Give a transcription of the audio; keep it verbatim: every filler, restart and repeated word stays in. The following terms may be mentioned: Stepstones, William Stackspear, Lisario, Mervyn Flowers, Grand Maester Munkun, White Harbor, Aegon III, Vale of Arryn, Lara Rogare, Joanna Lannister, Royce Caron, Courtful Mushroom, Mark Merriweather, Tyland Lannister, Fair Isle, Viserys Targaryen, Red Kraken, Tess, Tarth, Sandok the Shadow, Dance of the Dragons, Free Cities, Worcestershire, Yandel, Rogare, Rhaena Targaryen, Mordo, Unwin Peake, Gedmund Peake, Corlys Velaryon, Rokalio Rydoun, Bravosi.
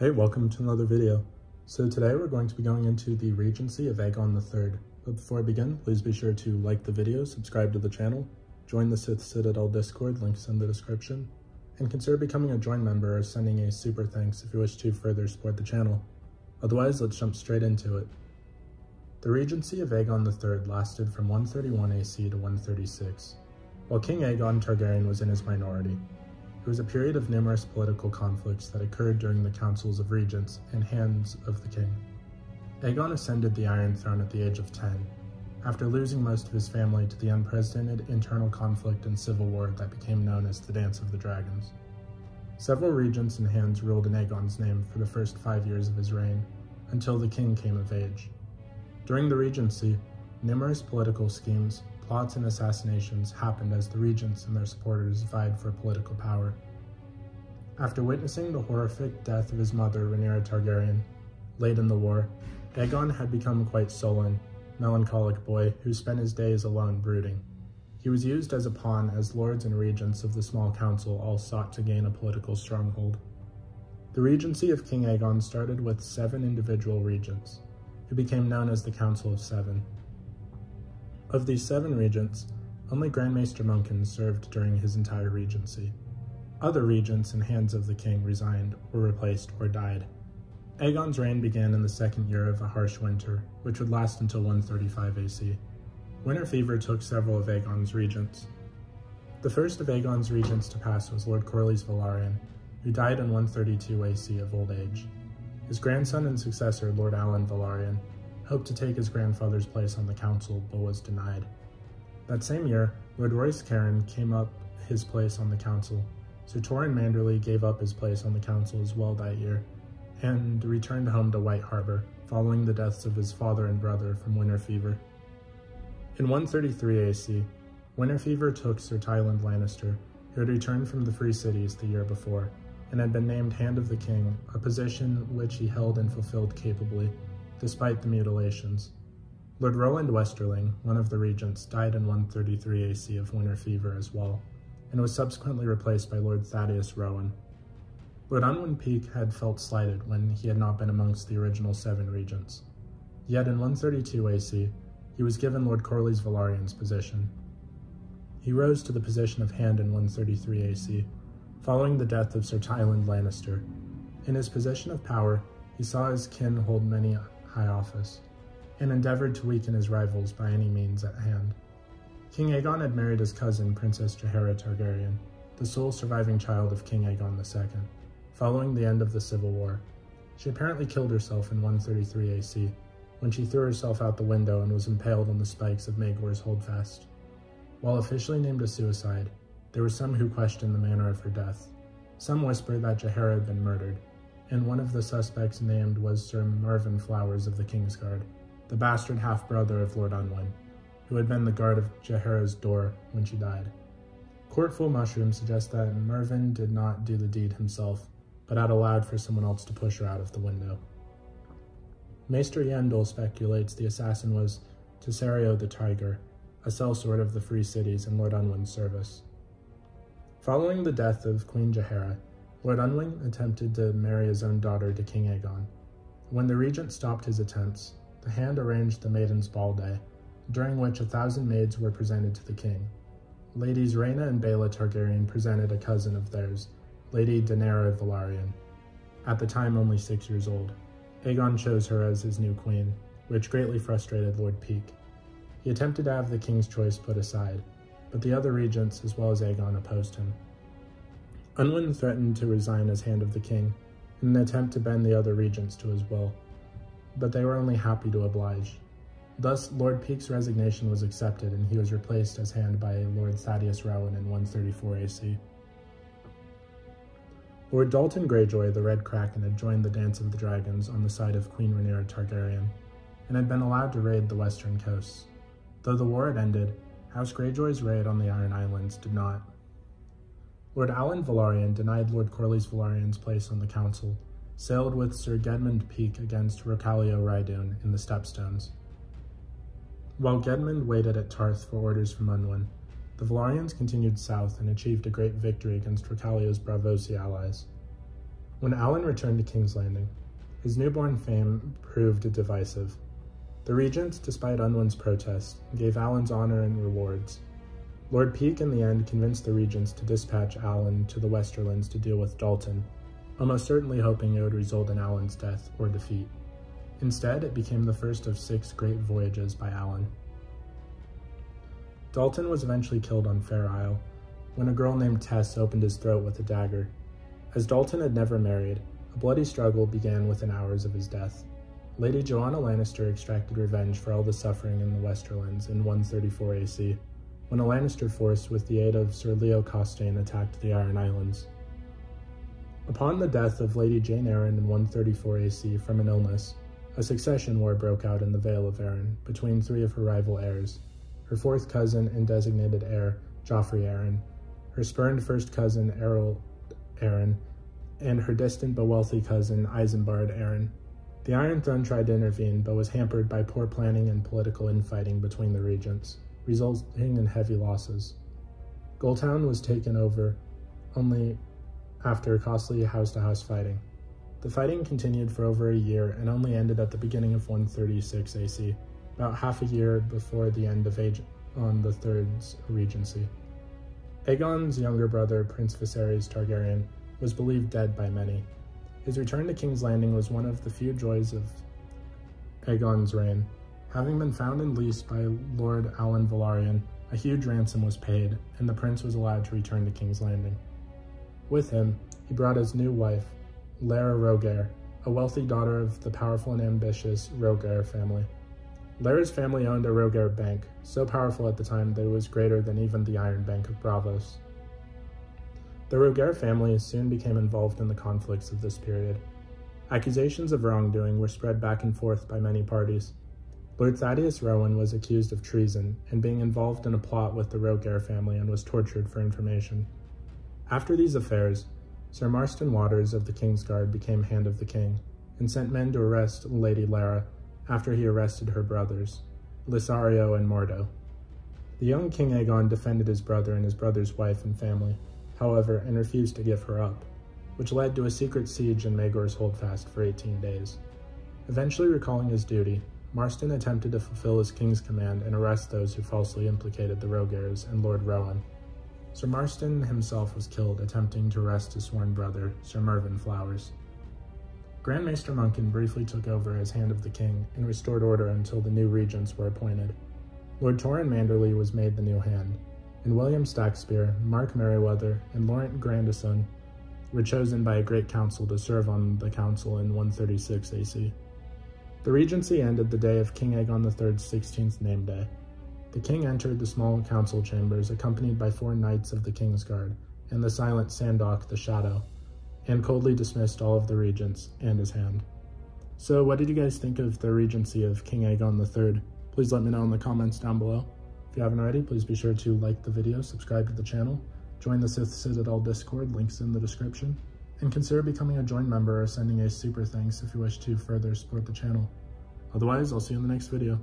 Hey, welcome to another video. So today we're going to be going into the Regency of Aegon the third. But before I begin, please be sure to like the video, subscribe to the channel, join the Sith Citadel Discord, links in the description, and consider becoming a join member or sending a super thanks if you wish to further support the channel. Otherwise, let's jump straight into it. The Regency of Aegon the third lasted from one thirty-one A C to one thirty-six, while King Aegon Targaryen was in his minority. It was a period of numerous political conflicts that occurred during the councils of regents and hands of the king. Aegon ascended the Iron Throne at the age of ten, after losing most of his family to the unprecedented internal conflict and civil war that became known as the Dance of the Dragons. Several regents and hands ruled in Aegon's name for the first five years of his reign, until the king came of age. During the regency, numerous political schemes, plots, and assassinations happened as the regents and their supporters vied for political power. After witnessing the horrific death of his mother, Rhaenyra Targaryen, late in the war, Aegon had become quite sullen, melancholic boy who spent his days alone brooding. He was used as a pawn as lords and regents of the small council all sought to gain a political stronghold. The regency of King Aegon started with seven individual regents, who became known as the Council of Seven. Of these seven regents, only Grand Maester Munkun served during his entire regency. Other regents in hands of the king resigned, were replaced, or died. Aegon's reign began in the second year of a harsh winter, which would last until one thirty-five A C. Winter fever took several of Aegon's regents. The first of Aegon's regents to pass was Lord Corlys Velaryon, who died in one thirty-two A C of old age. His grandson and successor, Lord Alan Velaryon, hoped to take his grandfather's place on the council, but was denied. That same year, Lord Royce Caron came up his place on the council, so Torrhen Manderly gave up his place on the council as well that year, and returned home to White Harbor, following the deaths of his father and brother from winter fever. In one thirty-three A C, winter fever took Sir Tyland Lannister, who had returned from the Free Cities the year before, and had been named Hand of the King, a position which he held and fulfilled capably, despite the mutilations. Lord Roland Westerling, one of the regents, died in one thirty-three A C of winter fever as well, and was subsequently replaced by Lord Thaddeus Rowan. Lord Unwin Peake had felt slighted when he had not been amongst the original seven regents. Yet in one thirty-two A C, he was given Lord Corlys Velaryon's position. He rose to the position of Hand in one thirty-three A C, following the death of Sir Tyland Lannister. In his position of power, he saw his kin hold many high office, and endeavored to weaken his rivals by any means at hand. King Aegon had married his cousin, Princess Jaehaera Targaryen, the sole surviving child of King Aegon the second, following the end of the Civil War. She apparently killed herself in one thirty-three A C, when she threw herself out the window and was impaled on the spikes of Maegor's holdfast. While officially named a suicide, there were some who questioned the manner of her death. Some whispered that Jaehaera had been murdered, and one of the suspects named was Sir Mervyn Flowers of the Kingsguard, the bastard half-brother of Lord Unwin, who had been the guard of Jaehaera's door when she died. Courtful Mushroom suggests that Mervyn did not do the deed himself, but had allowed for someone else to push her out of the window. Maester Yandel speculates the assassin was Tesario the Tiger, a sellsword of the Free Cities in Lord Unwin's service. Following the death of Queen Jaehaera, Lord Unwin attempted to marry his own daughter to King Aegon. When the regent stopped his attempts, the Hand arranged the Maiden's Ball Day, during which a thousand maids were presented to the king. Ladies Rhaena and Baela Targaryen presented a cousin of theirs, Lady Daenerys Velaryon, at the time only six years old. Aegon chose her as his new queen, which greatly frustrated Lord Peake. He attempted to have the king's choice put aside, but the other regents as well as Aegon opposed him. Unwin threatened to resign as Hand of the King in an attempt to bend the other regents to his will, but they were only happy to oblige. Thus, Lord Peake's resignation was accepted and he was replaced as Hand by Lord Thaddeus Rowan in one thirty-four A C. Lord Dalton Greyjoy, the Red Kraken, had joined the Dance of the Dragons on the side of Queen Rhaenyra Targaryen and had been allowed to raid the western coasts. Though the war had ended, House Greyjoy's raid on the Iron Islands did not. Lord Alan Velaryon denied Lord Corlys Velaryon's place on the council, sailed with Sir Gedmund Peake against Rokalio Rydoun in the Stepstones. While Gedmund waited at Tarth for orders from Unwin, the Velaryons continued south and achieved a great victory against Rocalio's Bravosi allies. When Alan returned to King's Landing, his newborn fame proved divisive. The regent, despite Unwin's protests, gave Alan's honor and rewards. Lord Peake in the end convinced the regents to dispatch Alan to the Westerlands to deal with Dalton, almost certainly hoping it would result in Alan's death or defeat. Instead, it became the first of six great voyages by Alan. Dalton was eventually killed on Fair Isle, when a girl named Tess opened his throat with a dagger. As Dalton had never married, a bloody struggle began within hours of his death. Lady Joanna Lannister extracted revenge for all the suffering in the Westerlands in one thirty-four A C, when a Lannister force with the aid of Sir Leo Costane attacked the Iron Islands. Upon the death of Lady Jane Arryn in one thirty-four A C from an illness, a succession war broke out in the Vale of Arryn between three of her rival heirs, her fourth cousin and designated heir, Joffrey Arryn, her spurned first cousin, Errol Arryn, and her distant but wealthy cousin, Isambard Arryn. The Iron Throne tried to intervene, but was hampered by poor planning and political infighting between the regents, resulting in heavy losses. Goldtown was taken over only after costly house-to-house fighting. The fighting continued for over a year and only ended at the beginning of one thirty-six A C, about half a year before the end of Aegon the third's regency. Aegon's younger brother, Prince Viserys Targaryen, was believed dead by many. His return to King's Landing was one of the few joys of Aegon's reign. Having been found and leased by Lord Alan Velaryon, a huge ransom was paid, and the prince was allowed to return to King's Landing. With him, he brought his new wife, Lara Rogare, a wealthy daughter of the powerful and ambitious Rogare family. Lara's family owned a Rogare bank, so powerful at the time that it was greater than even the Iron Bank of Bravos. The Rogare family soon became involved in the conflicts of this period. Accusations of wrongdoing were spread back and forth by many parties. Lord Thaddeus Rowan was accused of treason and being involved in a plot with the Rogare family and was tortured for information. After these affairs, Sir Marston Waters of the Kingsguard became Hand of the King and sent men to arrest Lady Lara after he arrested her brothers, Lisario and Mordo. The young King Aegon defended his brother and his brother's wife and family, however, and refused to give her up, which led to a secret siege in Maegor's holdfast for eighteen days. Eventually recalling his duty, Marston attempted to fulfill his king's command and arrest those who falsely implicated the Rogares and Lord Rowan. Sir Marston himself was killed attempting to arrest his sworn brother, Sir Mervyn Flowers. Grand Maester Munkun briefly took over as Hand of the King and restored order until the new regents were appointed. Lord Torrhen Manderly was made the new Hand, and William Stackspear, Mark Merriweather, and Laurent Grandison were chosen by a great council to serve on the council in one thirty-six A C. The regency ended the day of King Aegon the third's sixteenth name day. The king entered the small council chambers accompanied by four knights of the Kingsguard and the silent Sandok the Shadow, and coldly dismissed all of the regents and his Hand. So what did you guys think of the regency of King Aegon the third? Please let me know in the comments down below. If you haven't already, please be sure to like the video, subscribe to the channel, join the Sith Citadel Discord, links in the description, and consider becoming a join member or sending a super thanks if you wish to further support the channel. Otherwise, I'll see you in the next video.